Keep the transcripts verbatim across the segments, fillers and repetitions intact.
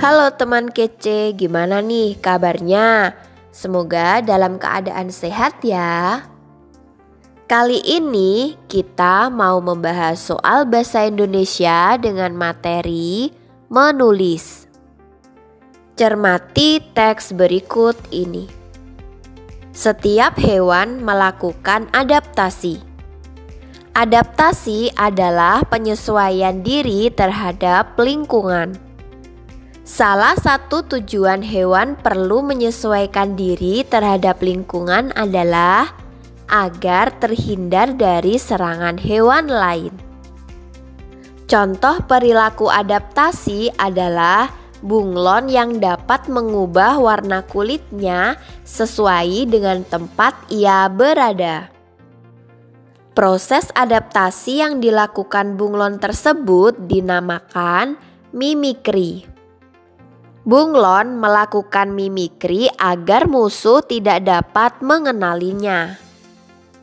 Halo teman kece, gimana nih kabarnya? Semoga dalam keadaan sehat ya. Kali ini kita mau membahas soal bahasa Indonesia dengan materi menulis. Cermati teks berikut ini. Setiap hewan melakukan adaptasi. Adaptasi adalah penyesuaian diri terhadap lingkungan. Salah satu tujuan hewan perlu menyesuaikan diri terhadap lingkungan adalah agar terhindar dari serangan hewan lain. Contoh perilaku adaptasi adalah bunglon yang dapat mengubah warna kulitnya sesuai dengan tempat ia berada. Proses adaptasi yang dilakukan bunglon tersebut dinamakan mimikri. Bunglon melakukan mimikri agar musuh tidak dapat mengenalinya.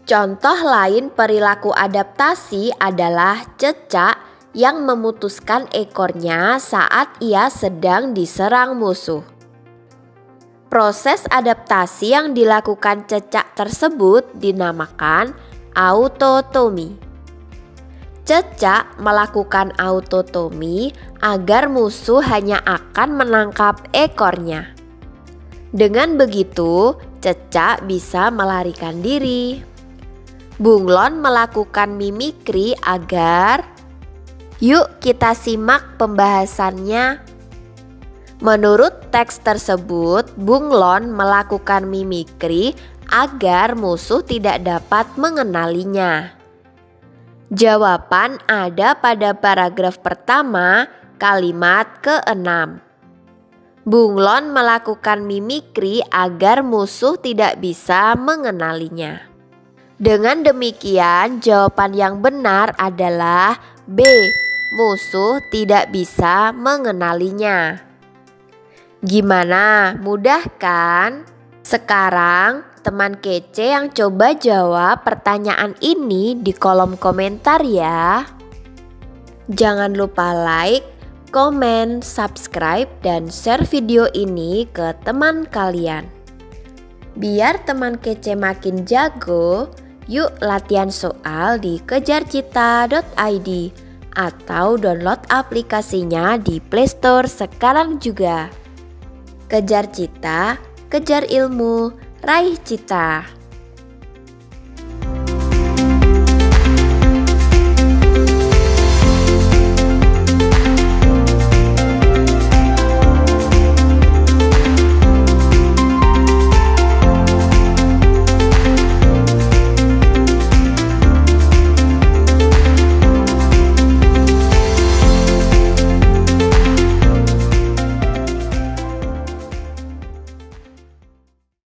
Contoh lain perilaku adaptasi adalah cecak yang memutuskan ekornya saat ia sedang diserang musuh. Proses adaptasi yang dilakukan cecak tersebut dinamakan autotomi. Cecak melakukan autotomi agar musuh hanya akan menangkap ekornya. Dengan begitu, cecak bisa melarikan diri. Bunglon melakukan mimikri agar... Yuk kita simak pembahasannya. Menurut teks tersebut, bunglon melakukan mimikri agar musuh tidak dapat mengenalinya. Jawaban ada pada paragraf pertama, kalimat keenam. Bunglon melakukan mimikri agar musuh tidak bisa mengenalinya. Dengan demikian, jawaban yang benar adalah B. Musuh tidak bisa mengenalinya. Gimana? Mudah kan? Sekarang teman kece yang coba jawab pertanyaan ini di kolom komentar ya. Jangan lupa like, komen, subscribe, dan share video ini ke teman kalian. Biar teman kece makin jago, yuk latihan soal di kejarcita dot i d atau download aplikasinya di Play Store sekarang juga. Kejar Cita, kejar ilmu, raih cita.